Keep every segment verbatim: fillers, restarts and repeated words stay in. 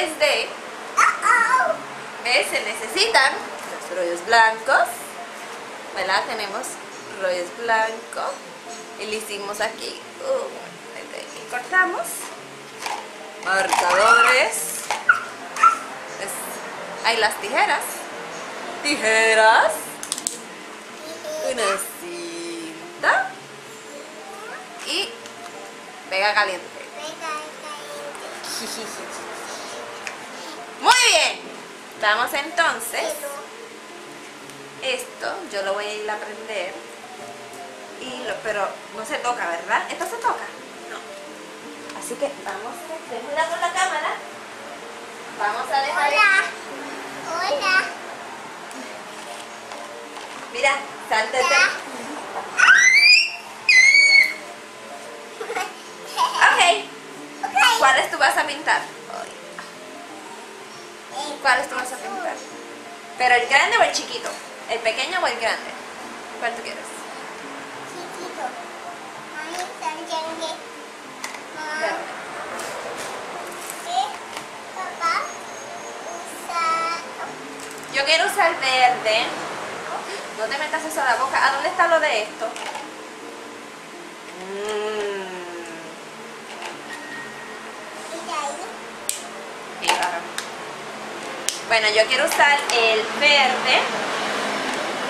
desde, ¿ves? Se necesitan los rollos blancos, ¿verdad? Tenemos rollos blancos y le hicimos aquí, uh, desde aquí cortamos, marcadores, pues, hay las tijeras, tijeras, una cinta y pega caliente. Muy bien, vamos entonces. Esto yo lo voy a ir a prender y lo, pero no se toca, ¿verdad? ¿Esto se toca? No. Así que vamos, ten cuidado con la cámara. Vamos a dejar. Hola. Hola. Mira, sáltate. ¿Cuáles tú vas a pintar? ¿Cuáles tú vas a pintar? ¿Pero el grande o el chiquito? ¿El pequeño o el grande? ¿Cuál tú quieres? Chiquito. Mami, tan grande. Verde. Papá, usa... Yo quiero usar verde. No te metas eso a la boca. ¿A dónde está lo de esto? Bueno, yo quiero usar el verde.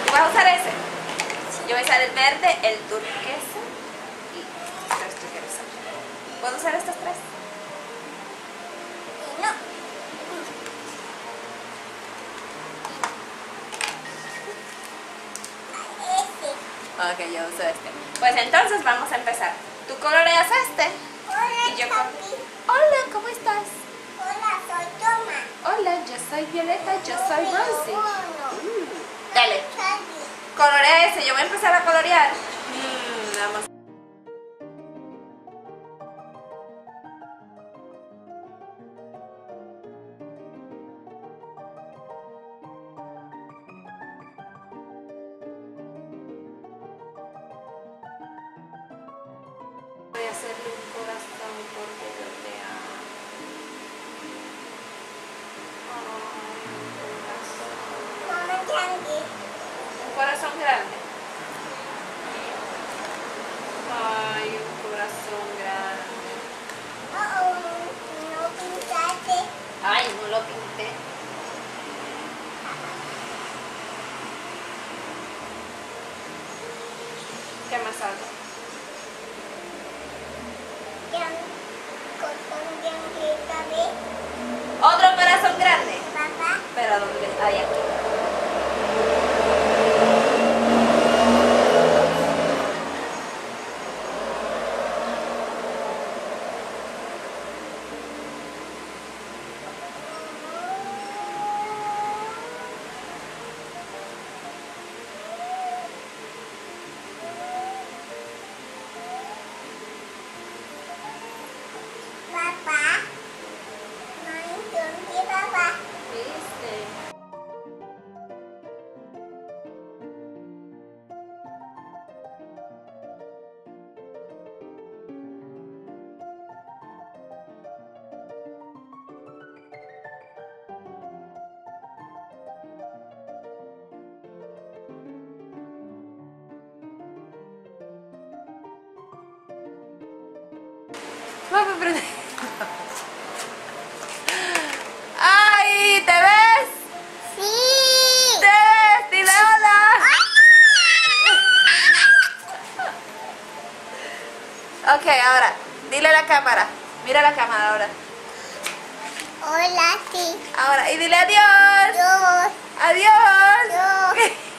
¿Tú vas a usar ese? Yo voy a usar el verde, el turquesa y esto quiero usar. ¿Puedo usar estos tres? No. Este. Ok, yo uso este. Pues entonces vamos a empezar. Tú coloreas este. Hola, y yo papi. Hola, ¿cómo estás? Hola, soy Toma. Hola, yo soy Violeta, yo soy Rosie. Mm. Dale. Colorea ese, yo voy a empezar a colorear. Mm, vamos. Voy a hacerle un corazón porque yo te amo. Un corazón grande. Ay, un corazón grande. Oh, oh, no pintaste. Ay, no lo pinté. ¿Qué más hago? Otro corazón grande. Papá. Pero ¿dónde está? Ahí aquí. ¡Ay! ¿Te ves? ¡Sí! ¿Te ves? ¡Dile hola! Ok, ahora, dile a la cámara. Mira la cámara ahora. Hola, sí. Ahora, y dile adiós. Adiós. Adiós. Adiós.